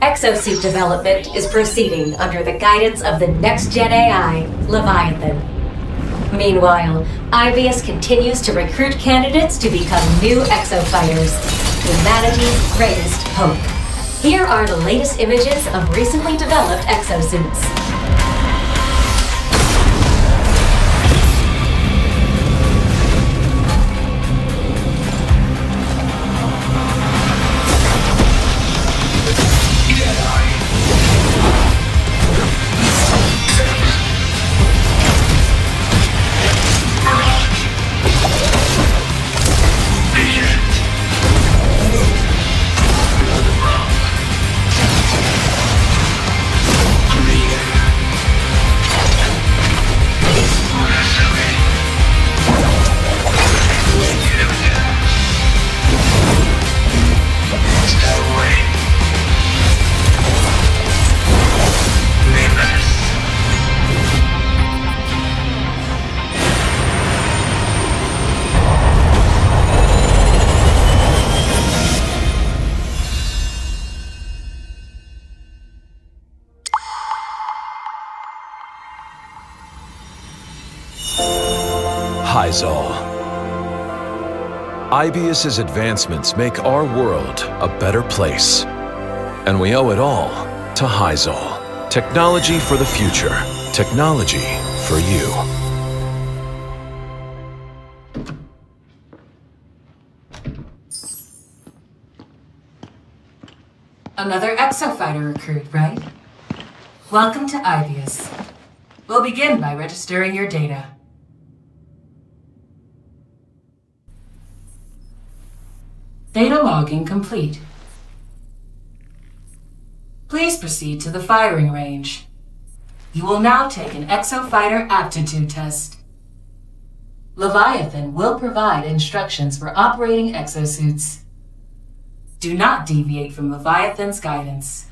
Exosuit development is proceeding under the guidance of the next-gen AI, Leviathan. Meanwhile, IBIS continues to recruit candidates to become new exofighters, humanity's greatest hope. Here are the latest images of recently developed exosuits. Hyzol. IBIS's advancements make our world a better place. And we owe it all to Hyzol. Technology for the future. Technology for you. Another exofighter recruit, right? Welcome to IBIS. We'll begin by registering your data. Data logging complete. Please proceed to the firing range. You will now take an exofighter aptitude test. Leviathan will provide instructions for operating exosuits. Do not deviate from Leviathan's guidance.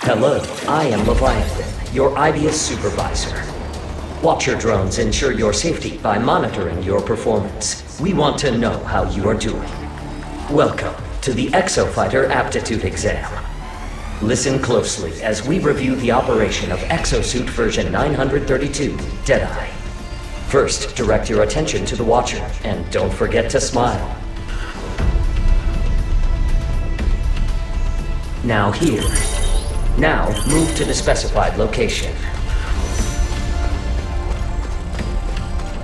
Hello, I am Leviathan, your IBIS supervisor. Watch your drones, ensure your safety by monitoring your performance. We want to know how you are doing. Welcome to the Exofighter Aptitude Exam. Listen closely as we review the operation of Exosuit version 932, Deadeye. First, direct your attention to the watcher, and don't forget to smile. Now here. Now, move to the specified location.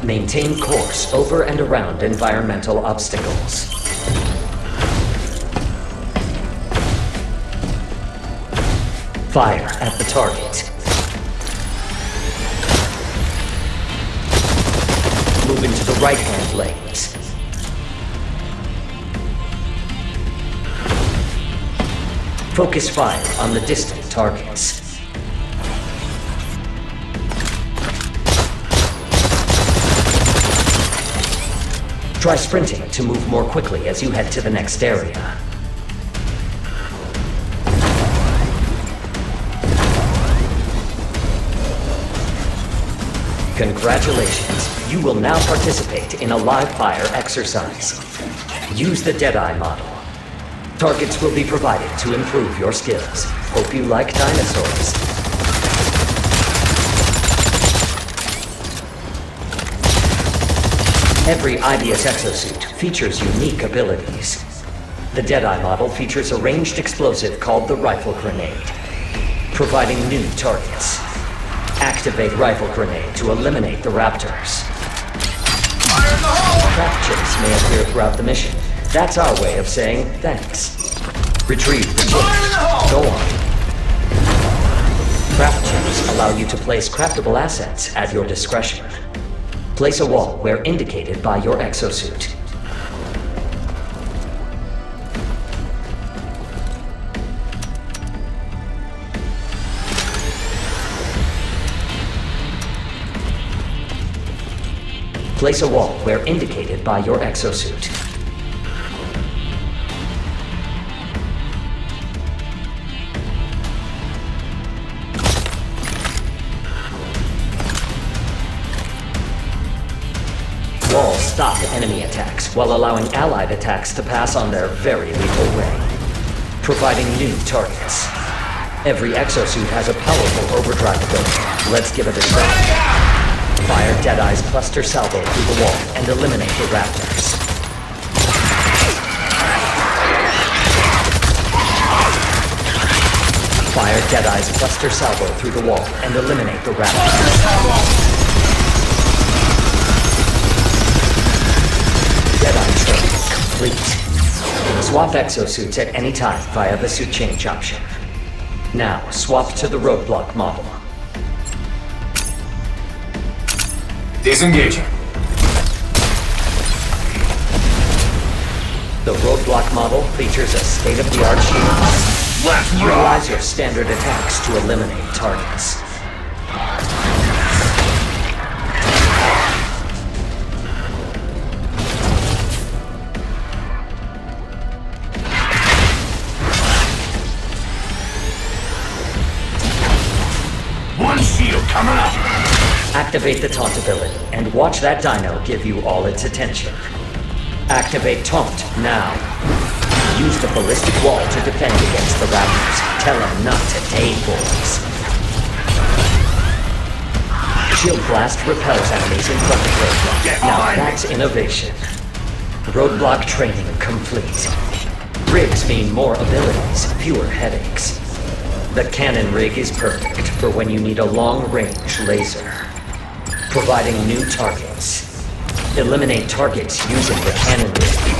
Maintain course over and around environmental obstacles. Fire at the target. Move into the right-hand lanes. Focus fire on the distant targets. Try sprinting to move more quickly as you head to the next area. Congratulations! You will now participate in a live fire exercise. Use the Deadeye model. Targets will be provided to improve your skills. Hope you like dinosaurs. Every IBIS exosuit features unique abilities. The Deadeye model features a ranged explosive called the Rifle Grenade, providing new targets. Activate Rifle Grenade to eliminate the raptors. Fire in the hole! Trap chips may appear throughout the mission. That's our way of saying thanks. Retrieve the chips. Fire in the hole! Go on. Trap chips allow you to place craftable assets at your discretion. Place a wall where indicated by your exosuit. Place a wall where indicated by your exosuit. Stop enemy attacks while allowing allied attacks to pass on their very lethal way, providing new targets. Every exosuit has a powerful overdrive ability. Let's give it a try. Fire Deadeye's cluster salvo through the wall and eliminate the raptors. Fire Deadeye's cluster salvo through the wall and eliminate the raptors. Deadeye training complete. Swap exosuits at any time via the suit change option. Now, swap to the Roadblock model. Disengaging. The Roadblock model features a state-of-the-art shield. Let's utilize your standard attacks to eliminate targets. Activate the taunt ability, and watch that dino give you all its attention. Activate taunt now. Use the ballistic wall to defend against the raptors. Tell them not to take boys. Shield blast repels enemies in front of Roadblock. Now that's innovation. Roadblock training complete. Rigs mean more abilities, fewer headaches. The cannon rig is perfect for when you need a long-range laser, providing new targets. Eliminate targets using the cannon rig.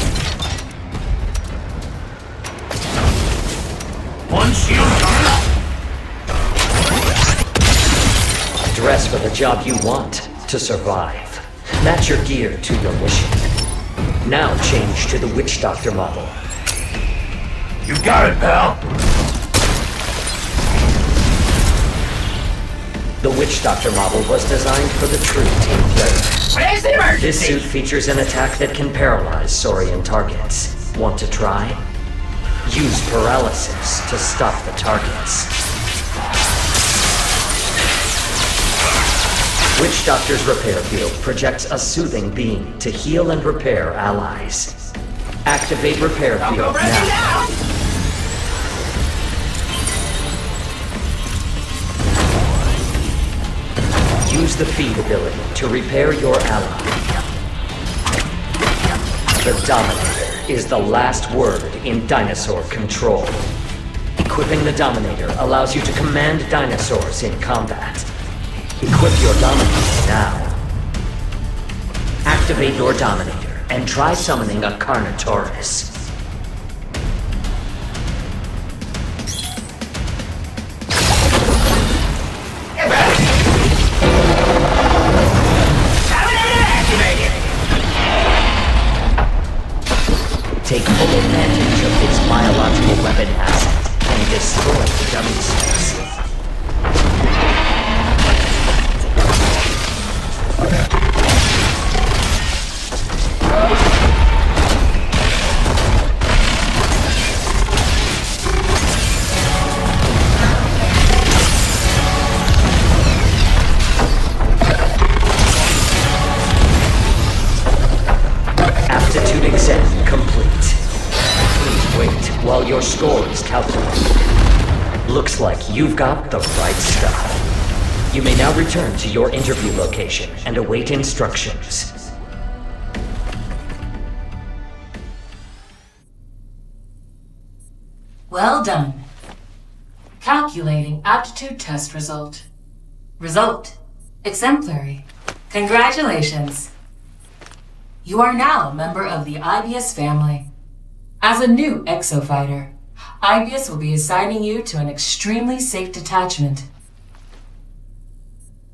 One shield coming up! Dress for the job you want to survive. Match your gear to your mission. Now change to the Witch Doctor model. You got it, pal! The Witch Doctor model was designed for the true team player. Where's the emergency? This suit features an attack that can paralyze Saurian targets. Want to try? Use paralysis to stop the targets. Witch Doctor's repair field projects a soothing beam to heal and repair allies. Activate repair field now. Use the feed ability to repair your ally. The Dominator is the last word in dinosaur control. Equipping the Dominator allows you to command dinosaurs in combat. Equip your Dominator now. Activate your Dominator and try summoning a Carnotaurus. Take full advantage of its biological weapon asset and destroy the dummy cells. Aptitude exam complete. Wait while your score is calculated. Looks like you've got the right stuff. You may now return to your interview location and await instructions. Well done. Calculating aptitude test result. Result: exemplary. Congratulations. You are now a member of the IBIS family. As a new exo-fighter, IBIS will be assigning you to an extremely safe detachment.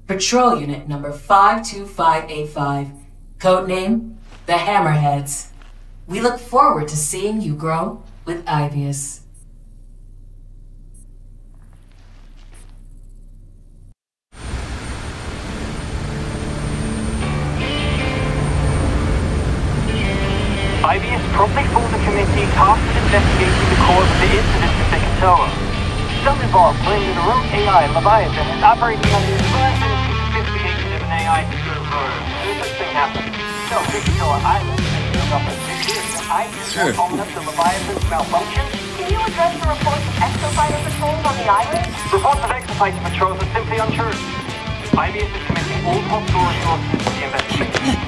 Patrol Unit number 52585, codename the Hammerheads. We look forward to seeing you grow with IBIS. IBIS promptly formed a committee tasked with investigating the cause of the incident in Bikitoa. Some involved claim that a rogue AI, Leviathan, is operating under the influence of a sophisticated AI to do a murder. This thing happened. So, Bikitoa Island. The Leviathan's malfunction? Can you address the reports of exofighter patrols on the island? Reports of exofighter patrols are simply untrue. IBIS is committing all possible resources to the investigation.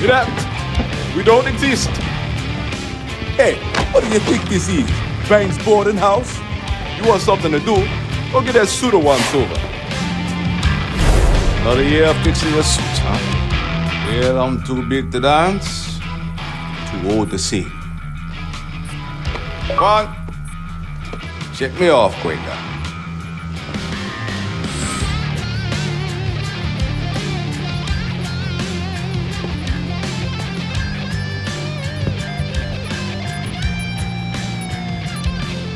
Get out! We don't exist! Hey, what do you think this is? Bane's boarding house? You want something to do? Go get that suit a once over. Another year fixing a suit, huh? Well, I'm too big to dance. Old to see. Come on. Check me off, Quaker.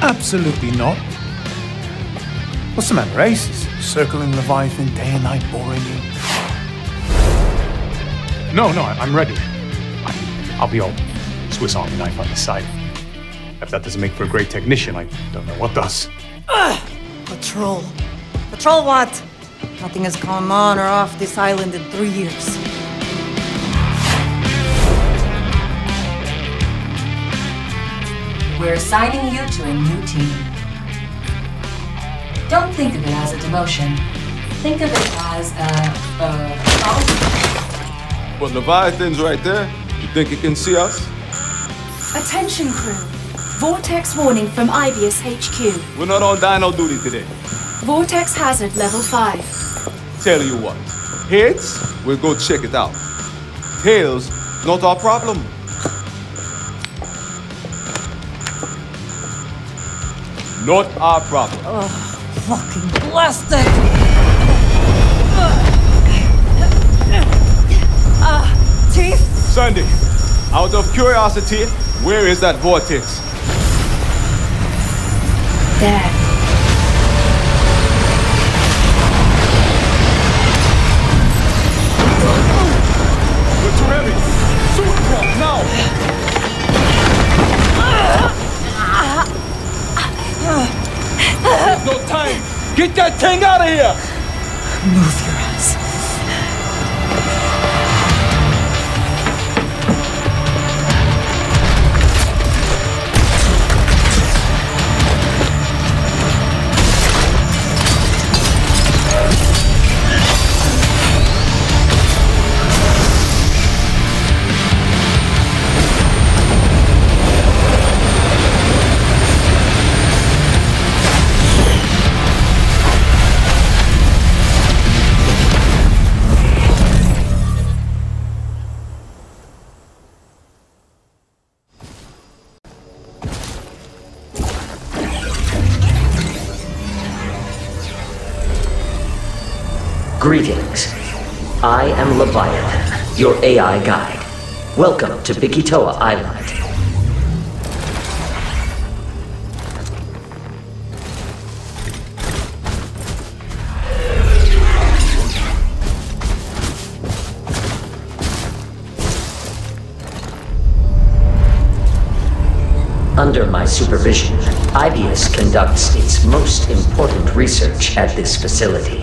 Absolutely not. What's the matter, Aces? Circling Leviathan day and night boring you? No, I'm ready. I'll be all Swiss Army knife on the side. If that doesn't make for a great technician, I don't know what does. Patrol. Patrol what? Nothing has come on or off this island in 3 years. We're assigning you to a new team. Don't think of it as a demotion. Think of it as a... Well, Leviathan's right there. You think you can see us? Attention crew. Vortex warning from IBIS HQ. We're not on dino duty today. Vortex hazard level 5. Tell you what. Heads, we'll go check it out. Tails, not our problem. Not our problem. Oh, fucking blasted! Sunday, out of curiosity, where is that vortex? There. We're too heavy. Super now. There's no time. Get that thing out of here. Move your ass. Greetings. I am Leviathan, your AI guide. Welcome to Bikitoa Island. Under my supervision, IBIS conducts its most important research at this facility.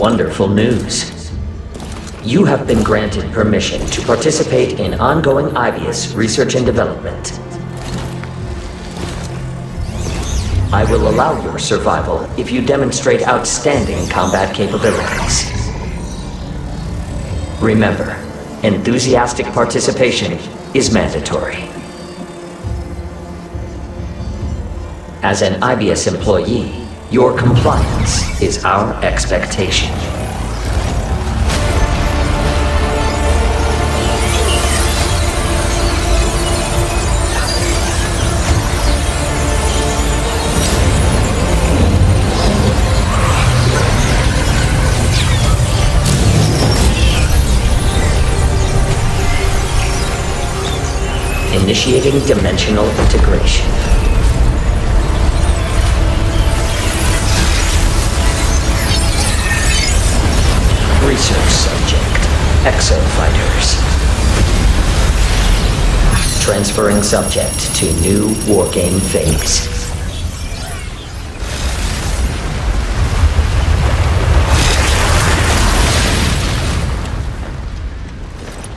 Wonderful news. You have been granted permission to participate in ongoing IBIS research and development. I will allow your survival if you demonstrate outstanding combat capabilities. Remember, enthusiastic participation is mandatory. As an IBIS employee, your compliance is our expectation. Initiating dimensional integration. Research subject, exofighters. Transferring subject to new wargame phase.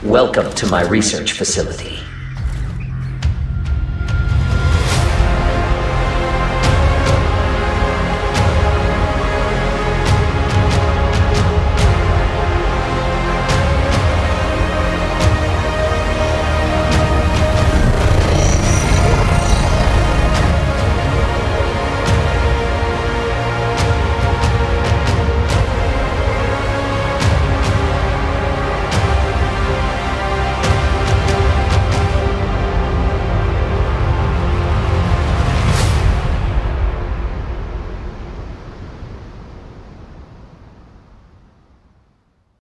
Welcome to my research facility.